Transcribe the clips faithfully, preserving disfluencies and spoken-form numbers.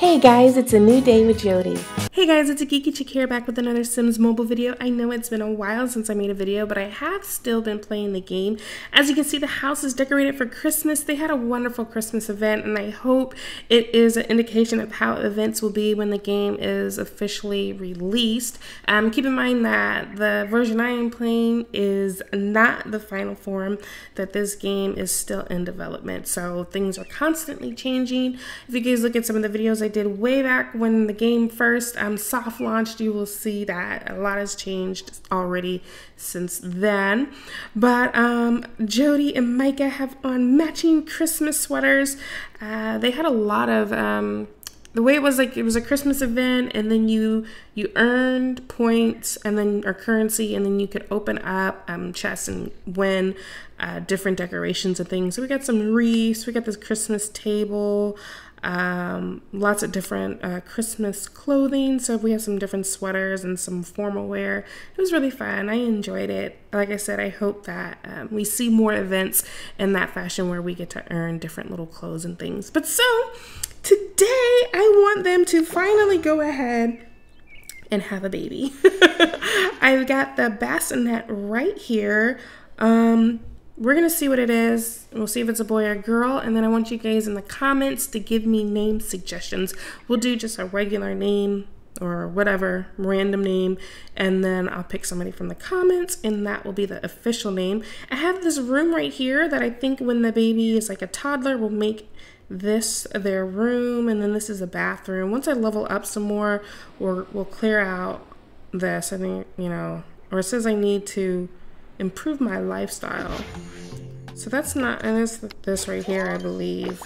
Hey guys, it's a new day with Jodi. Hey guys, it's a geeky chick here back with another Sims Mobile video. I know it's been a while since I made a video, but I have still been playing the game. As you can see, the house is decorated for Christmas. They had a wonderful Christmas event, and I hope it is an indication of how events will be when the game is officially released. Um, keep in mind that the version I am playing is not the final form, that this game is still in development, so things are constantly changing. If you guys look at some of the videos I did way back when the game first um, soft launched, you will see that a lot has changed already since then. But um, Jodi and Micah have on matching Christmas sweaters. Uh, they had a lot of um, the way it was, like, it was a Christmas event, and then you you earned points and then or currency, and then you could open up um, chests and win uh, different decorations and things. So we got some wreaths, we got this Christmas table. Um, lots of different uh, Christmas clothing. So we have some different sweaters and some formal wear. It was really fun. I enjoyed it. Like I said, I hope that um, we see more events in that fashion where we get to earn different little clothes and things. But so today I want them to finally go ahead and have a baby. I've got the bassinet right here. Um, We're gonna see what it is. We'll see if it's a boy or a girl, and then I want you guys in the comments to give me name suggestions. We'll do just a regular name or whatever, random name, and then I'll pick somebody from the comments, and that will be the official name. I have this room right here that I think when the baby is like a toddler, we'll make this their room, and then this is a bathroom. Once I level up some more, or we'll clear out this, I think, you know, or it says I need to improve my lifestyle. So that's not, and it's this right here, I believe.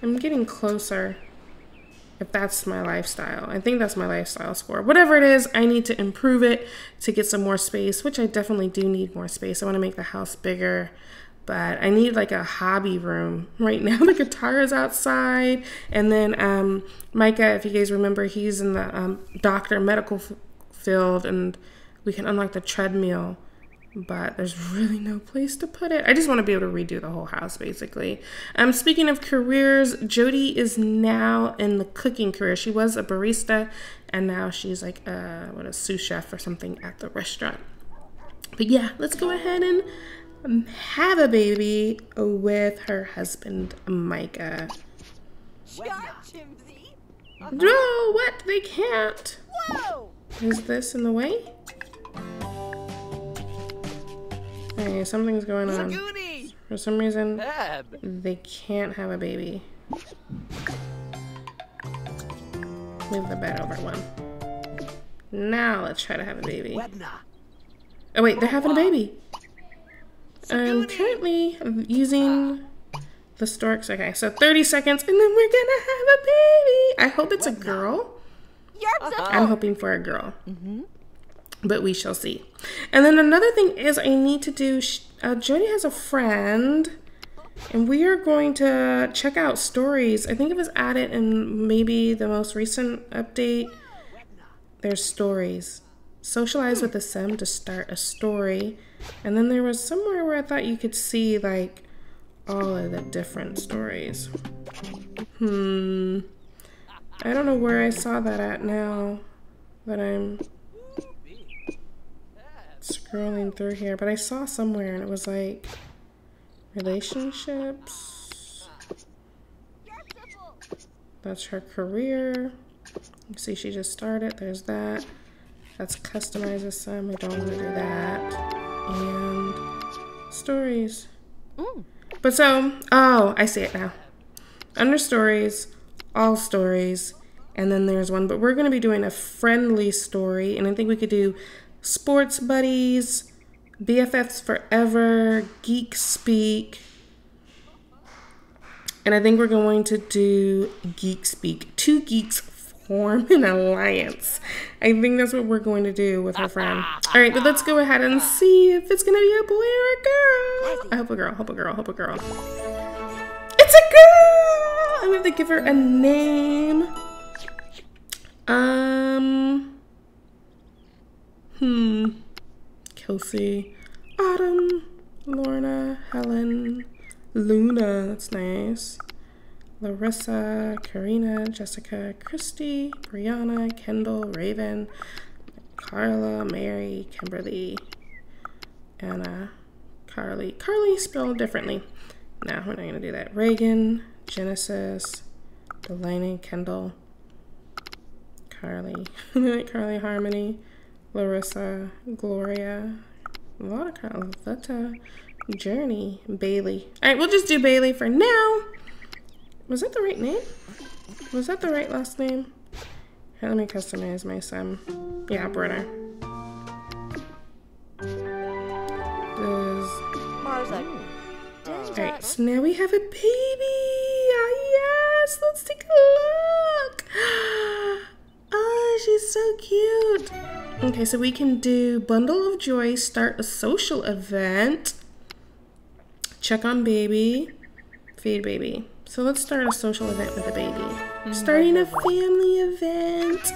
I'm getting closer. If that's my lifestyle, I think that's my lifestyle score. Whatever it is, I need to improve it to get some more space, which I definitely do need more space. I want to make the house bigger, but I need like a hobby room right now. The guitar is outside, and then um, Micah, if you guys remember, he's in the um, doctor medical field, and we can unlock the treadmill. But there's really no place to put it. I just want to be able to redo the whole house, basically. Um, speaking of careers, Jodi is now in the cooking career. She was a barista, and now she's like a, what, a sous chef or something at the restaurant. But yeah, let's go ahead and have a baby with her husband, Micah. No, oh, what? They can't. Whoa. Is this in the way? Okay, something's going on. For some reason, they can't have a baby. Move the bed over one. Now let's try to have a baby. Oh wait, they're having a baby. I'm currently using the storks. Okay, so thirty seconds, and then we're gonna have a baby. I hope it's a girl. I'm hoping for a girl. Mm-hmm. But we shall see. And then another thing is I need to do, uh, Jodi has a friend, and we are going to check out stories. I think it was added in maybe the most recent update. There's stories. Socialize with a Sim to start a story. And then there was somewhere where I thought you could see like all of the different stories. Hmm. I don't know where I saw that at now, but I'm scrolling through here, but I saw somewhere and it was like relationships. That's her career. You see, she just started. There's that. That's customize a Sim. We don't want to do that. And stories. Ooh. But so, oh, I see it now. Under stories, all stories, and then there's one. But we're going to be doing a friendly story, and I think we could do sports buddies, B F Fs forever, geek speak, and I think we're going to do geek speak. Two geeks form an alliance. I think that's what we're going to do with our friend. All right, but let's go ahead and see if it's gonna be a boy or a girl. I hope a girl. Hope a girl. Hope a girl. It's a girl. I'm gonna have to give her a name. Um. Hmm. Kelsey, Autumn, Lorna, Helen, Luna. That's nice. Larissa, Karina, Jessica, Christy, Brianna, Kendall, Raven, Carla, Mary, Kimberly, Anna, Carly. Carly spelled differently. No, we're not going to do that. Reagan, Genesis, Delaney, Kendall, Carly, Carly, Harmony, Larissa, Gloria, a lot of Carletta, Journey, Bailey. All right, we'll just do Bailey for now. Was that the right name? Was that the right last name? Here, let me customize my sim. Yeah, Brenner. Does... All right, so now we have a baby. Oh, yes, let's take a look. Oh, she's so cute. Okay, so we can do Bundle of Joy, start a social event, check on baby, feed baby. So let's start a social event with a baby. Mm-hmm. Starting a family event.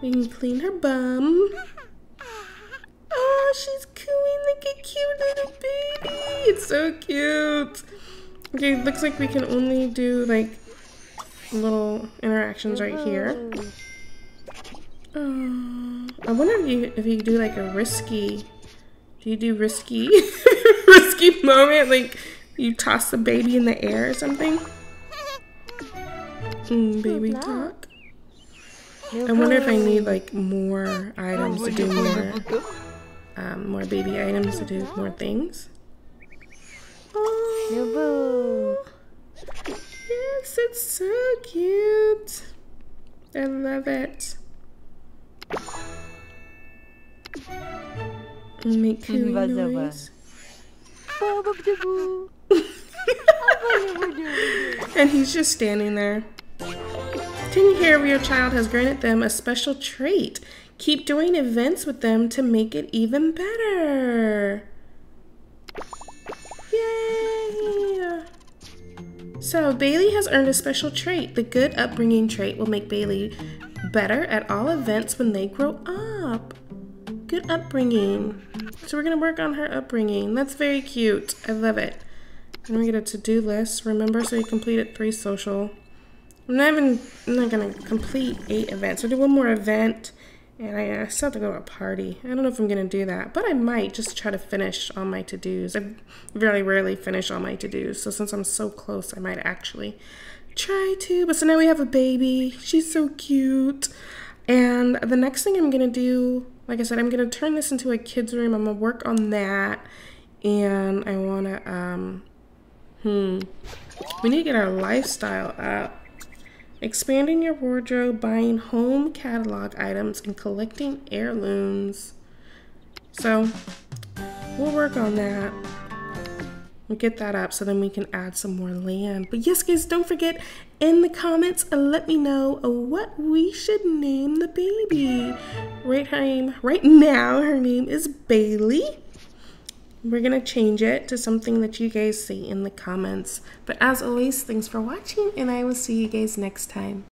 We can clean her bum. Oh, she's cooing like a cute little baby. It's so cute. Okay, looks like we can only do like little interactions right here. Oh, I wonder if you if you do like a risky. Do you do risky risky moment like? You toss the baby in the air or something? Mm, baby talk. I wonder if I need like more items to do more, um, more baby items to do more things. Oh, yes, it's so cute. I love it. Make cooey noise. And he's just standing there. ten year of your child has granted them a special trait. Keep doing events with them to make it even better. Yay! So Bailey has earned a special trait. The good upbringing trait will make Bailey better at all events when they grow up. Good upbringing. So we're gonna work on her upbringing. That's very cute. I love it. And we get a to-do list. Remember, so you completed three social. I'm not even. I'm not gonna complete eight events. We'll do one more event, and I, I still have to go to a party. I don't know if I'm gonna do that, but I might just try to finish all my to-dos. I very rarely finish all my to-dos, so since I'm so close, I might actually try to. But so now we have a baby. She's so cute. And the next thing I'm gonna do. Like I said, I'm going to turn this into a kid's room. I'm going to work on that. And I want to, um, hmm. We need to get our lifestyle up. Expanding your wardrobe, buying home catalog items, and collecting heirlooms. So, we'll work on that. We'll get that up so then we can add some more land. But yes, guys, don't forget, in the comments, uh, let me know what we should name the baby. Right, her, right now, her name is Bailey. We're going to change it to something that you guys see in the comments. But as always, thanks for watching, and I will see you guys next time.